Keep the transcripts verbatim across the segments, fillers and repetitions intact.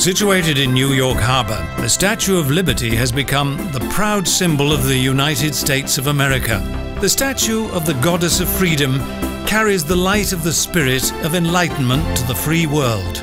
Situated in New York Harbor, the Statue of Liberty has become the proud symbol of the United States of America. The statue of the Goddess of Freedom carries the light of the spirit of enlightenment to the free world.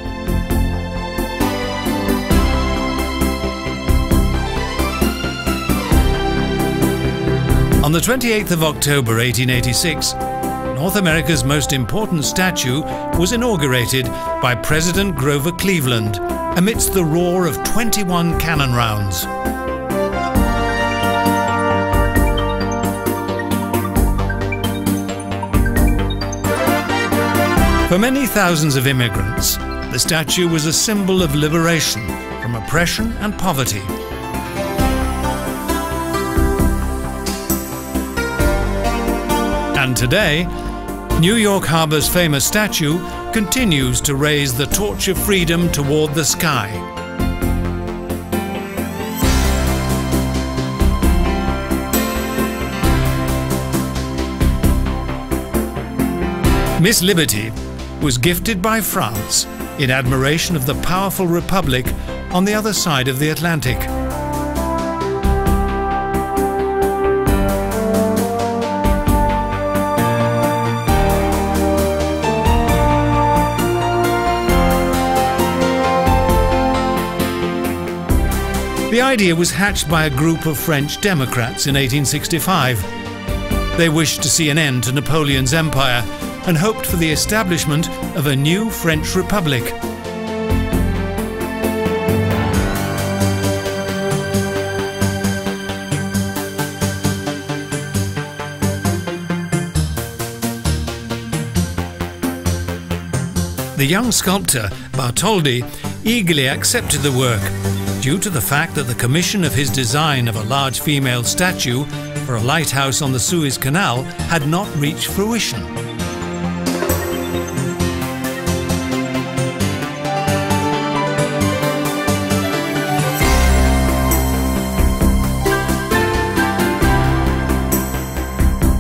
On the twenty-eighth of October eighteen eighty-six, North America's most important statue was inaugurated by President Grover Cleveland amidst the roar of twenty-one cannon rounds. For many thousands of immigrants, the statue was a symbol of liberation from oppression and poverty. And today, New York Harbor's famous statue continues to raise the torch of freedom toward the sky. Miss Liberty was gifted by France in admiration of the powerful republic on the other side of the Atlantic. The idea was hatched by a group of French Democrats in eighteen sixty-five. They wished to see an end to Napoleon's empire and hoped for the establishment of a new French republic. The young sculptor Bartholdi eagerly accepted the work, due to the fact that the commission of his design of a large female statue for a lighthouse on the Suez Canal had not reached fruition.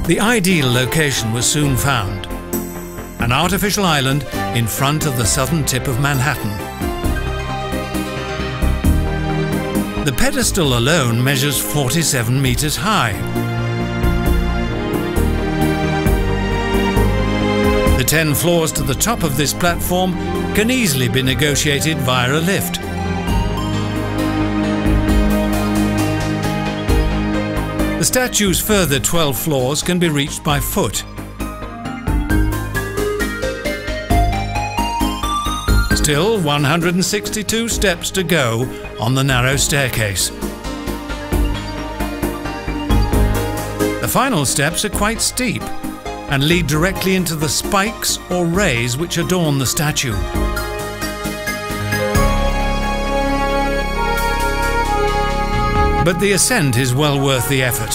The ideal location was soon found, an artificial island in front of the southern tip of Manhattan. The pedestal alone measures forty-seven meters high. The ten floors to the top of this platform can easily be negotiated via a lift. The statue's further twelve floors can be reached by foot. Still one hundred sixty-two steps to go on the narrow staircase. The final steps are quite steep and lead directly into the spikes or rays which adorn the statue. But the ascent is well worth the effort.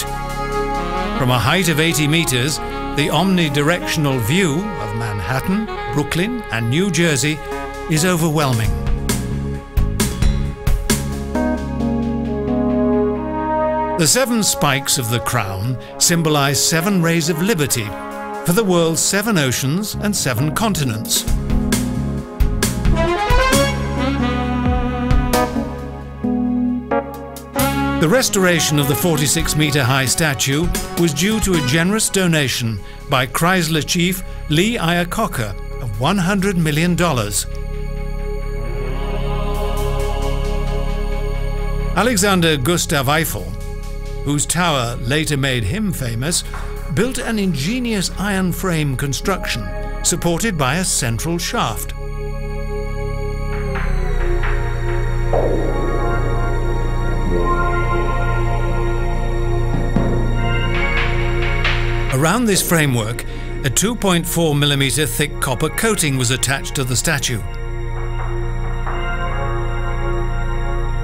From a height of eighty meters, the omnidirectional view of Manhattan, Brooklyn and New Jersey is overwhelming. The seven spikes of the crown symbolize seven rays of liberty for the world's seven oceans and seven continents. The restoration of the forty-six meter high statue was due to a generous donation by Chrysler chief Lee Iacocca of one hundred million dollars. Alexander Gustave Eiffel, whose tower later made him famous, built an ingenious iron frame construction supported by a central shaft. Around this framework, a two point four millimeter thick copper coating was attached to the statue.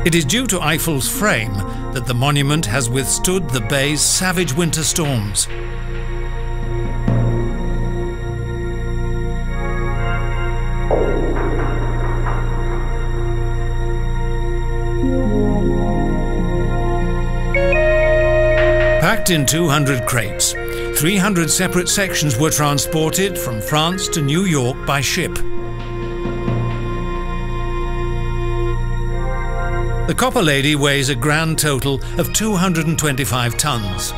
It is due to Eiffel's frame that the monument has withstood the bay's savage winter storms. Packed in two hundred crates, three hundred separate sections were transported from France to New York by ship. The Copper Lady weighs a grand total of two hundred twenty-five tons.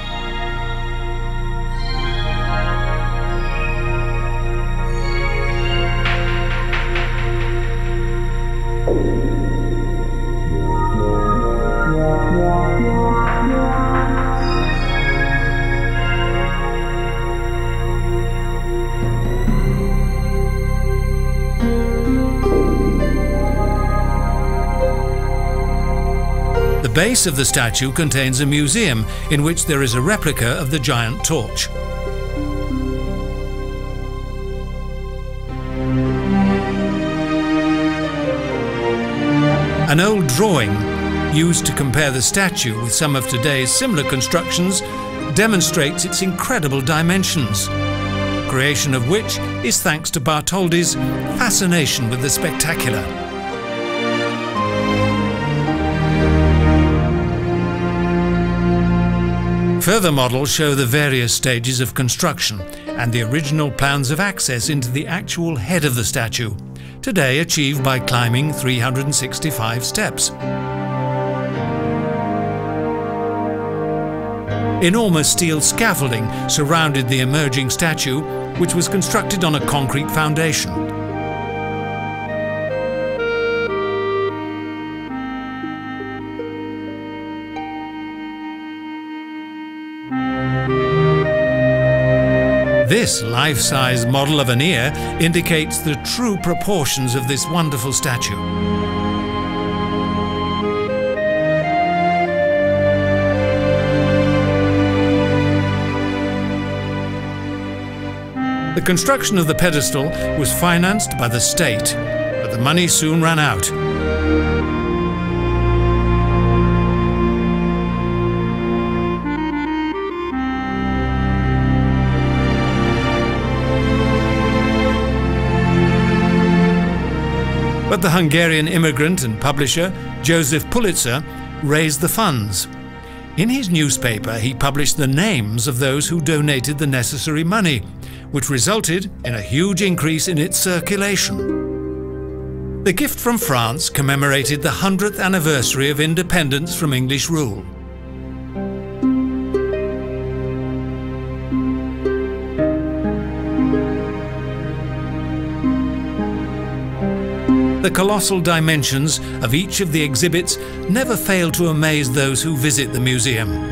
The base of the statue contains a museum in which there is a replica of the giant torch. An old drawing used to compare the statue with some of today's similar constructions demonstrates its incredible dimensions, creation of which is thanks to Bartholdi's fascination with the spectacular. Further models show the various stages of construction and the original plans of access into the actual head of the statue, today achieved by climbing three hundred sixty-five steps. Enormous steel scaffolding surrounded the emerging statue, which was constructed on a concrete foundation. This life-size model of an ear indicates the true proportions of this wonderful statue. The construction of the pedestal was financed by the state, but the money soon ran out. But the Hungarian immigrant and publisher, Joseph Pulitzer, raised the funds. In his newspaper, he published the names of those who donated the necessary money, which resulted in a huge increase in its circulation. The gift from France commemorated the hundredth anniversary of independence from English rule. The colossal dimensions of each of the exhibits never fail to amaze those who visit the museum.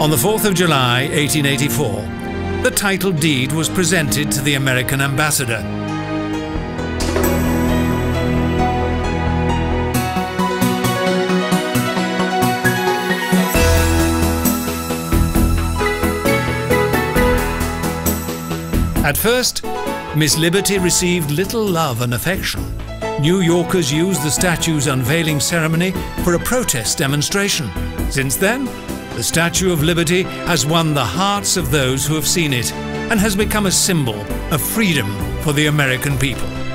On the fourth of July eighteen eighty-four, the title deed was presented to the American ambassador. At first, Miss Liberty received little love and affection. New Yorkers used the statue's unveiling ceremony for a protest demonstration. Since then, the Statue of Liberty has won the hearts of those who have seen it and has become a symbol of freedom for the American people.